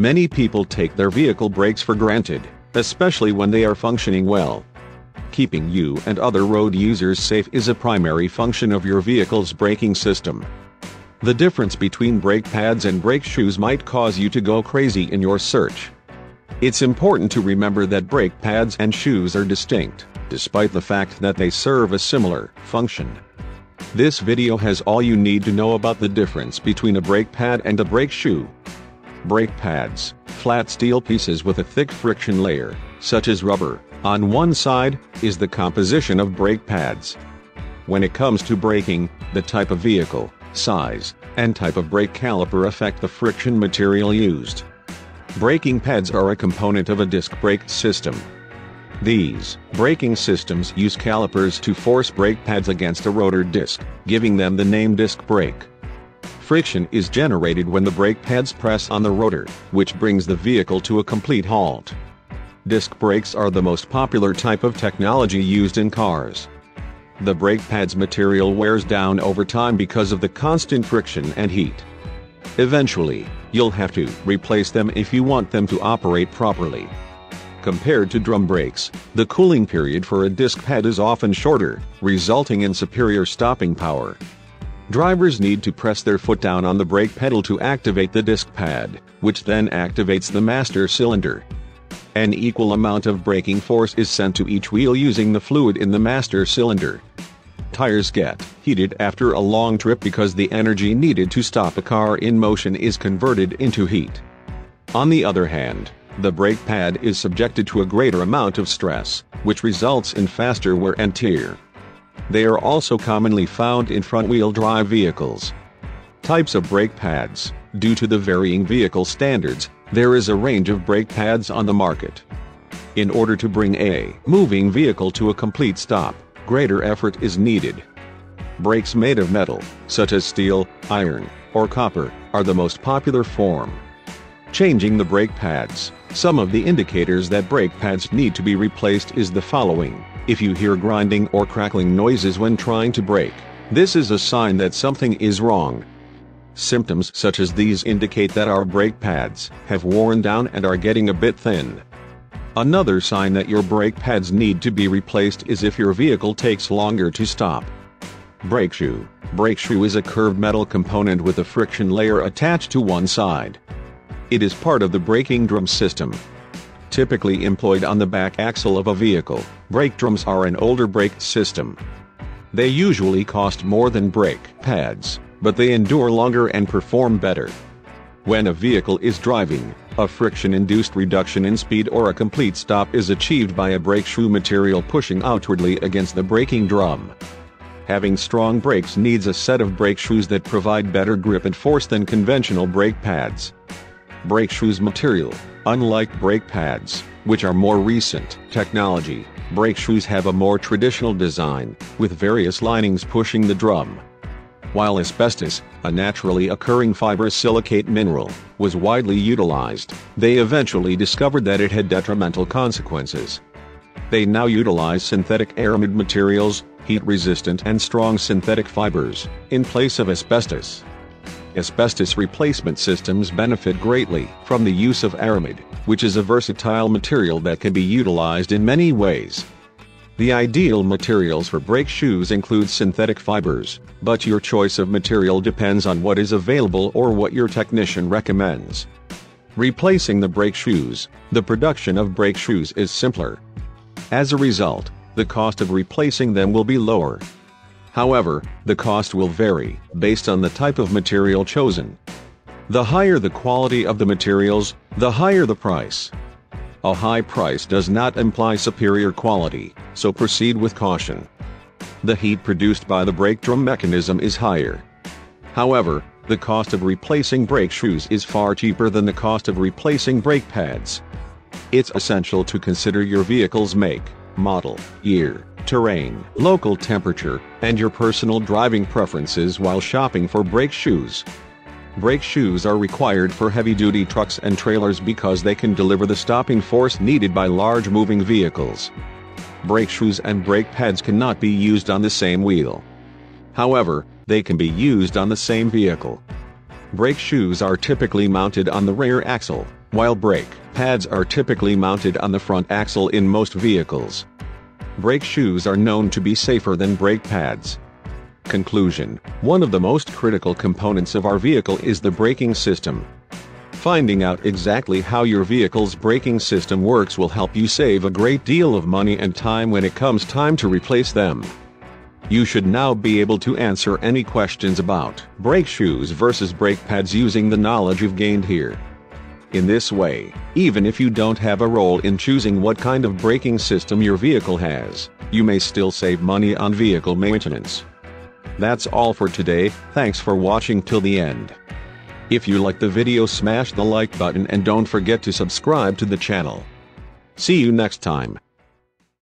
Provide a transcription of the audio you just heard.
Many people take their vehicle brakes for granted, especially when they are functioning well. Keeping you and other road users safe is a primary function of your vehicle's braking system. The difference between brake pads and brake shoes might cause you to go crazy in your search. It's important to remember that brake pads and shoes are distinct, despite the fact that they serve a similar function. This video has all you need to know about the difference between a brake pad and a brake shoe. Brake pads, flat steel pieces with a thick friction layer, such as rubber, on one side, is the composition of brake pads. When it comes to braking, the type of vehicle, size, and type of brake caliper affect the friction material used. Braking pads are a component of a disc brake system. These braking systems use calipers to force brake pads against a rotor disc, giving them the name disc brake. Friction is generated when the brake pads press on the rotor, which brings the vehicle to a complete halt. Disc brakes are the most popular type of technology used in cars. The brake pad's material wears down over time because of the constant friction and heat. Eventually, you'll have to replace them if you want them to operate properly. Compared to drum brakes, the cooling period for a disc pad is often shorter, resulting in superior stopping power. Drivers need to press their foot down on the brake pedal to activate the disc pad, which then activates the master cylinder. An equal amount of braking force is sent to each wheel using the fluid in the master cylinder. Tires get heated after a long trip because the energy needed to stop a car in motion is converted into heat. On the other hand, the brake pad is subjected to a greater amount of stress, which results in faster wear and tear. They are also commonly found in front-wheel drive vehicles. Types of brake pads. Due to the varying vehicle standards, there is a range of brake pads on the market. In order to bring a moving vehicle to a complete stop, greater effort is needed. Brakes made of metal, such as steel, iron, or copper, are the most popular form. Changing the brake pads. Some of the indicators that brake pads need to be replaced is the following. If you hear grinding or crackling noises when trying to brake, this is a sign that something is wrong. Symptoms such as these indicate that our brake pads have worn down and are getting a bit thin. Another sign that your brake pads need to be replaced is if your vehicle takes longer to stop. Brake shoe. Brake shoe is a curved metal component with a friction layer attached to one side. It is part of the braking drum system. Typically employed on the back axle of a vehicle, brake drums are an older brake system. They usually cost more than brake pads, but they endure longer and perform better. When a vehicle is driving, a friction-induced reduction in speed or a complete stop is achieved by a brake shoe material pushing outwardly against the braking drum. Having strong brakes needs a set of brake shoes that provide better grip and force than conventional brake pads. Brake shoes material. Unlike brake pads, which are more recent technology, brake shoes have a more traditional design, with various linings pushing the drum. While asbestos, a naturally occurring fiber silicate mineral, was widely utilized, they eventually discovered that it had detrimental consequences. They now utilize synthetic aramid materials, heat-resistant and strong synthetic fibers, in place of asbestos. Asbestos replacement systems benefit greatly from the use of aramid, which is a versatile material that can be utilized in many ways. The ideal materials for brake shoes include synthetic fibers, but your choice of material depends on what is available or what your technician recommends. Replacing the brake shoes. The production of brake shoes is simpler. As a result, the cost of replacing them will be lower. However, the cost will vary based on the type of material chosen. The higher the quality of the materials, the higher the price. A high price does not imply superior quality, so proceed with caution. The heat produced by the brake drum mechanism is higher. However, the cost of replacing brake shoes is far cheaper than the cost of replacing brake pads. It's essential to consider your vehicle's make, model, year, terrain, local temperature, and your personal driving preferences while shopping for brake shoes. Brake shoes are required for heavy-duty trucks and trailers because they can deliver the stopping force needed by large moving vehicles. Brake shoes and brake pads cannot be used on the same wheel. However, they can be used on the same vehicle. Brake shoes are typically mounted on the rear axle, while brake pads are typically mounted on the front axle in most vehicles. Brake shoes are known to be safer than brake pads. Conclusion: one of the most critical components of our vehicle is the braking system. Finding out exactly how your vehicle's braking system works will help you save a great deal of money and time when it comes time to replace them. You should now be able to answer any questions about brake shoes versus brake pads using the knowledge you've gained here. In this way, even if you don't have a role in choosing what kind of braking system your vehicle has, you may still save money on vehicle maintenance. That's all for today. Thanks for watching till the end. If you like the video, smash the like button and don't forget to subscribe to the channel. See you next time.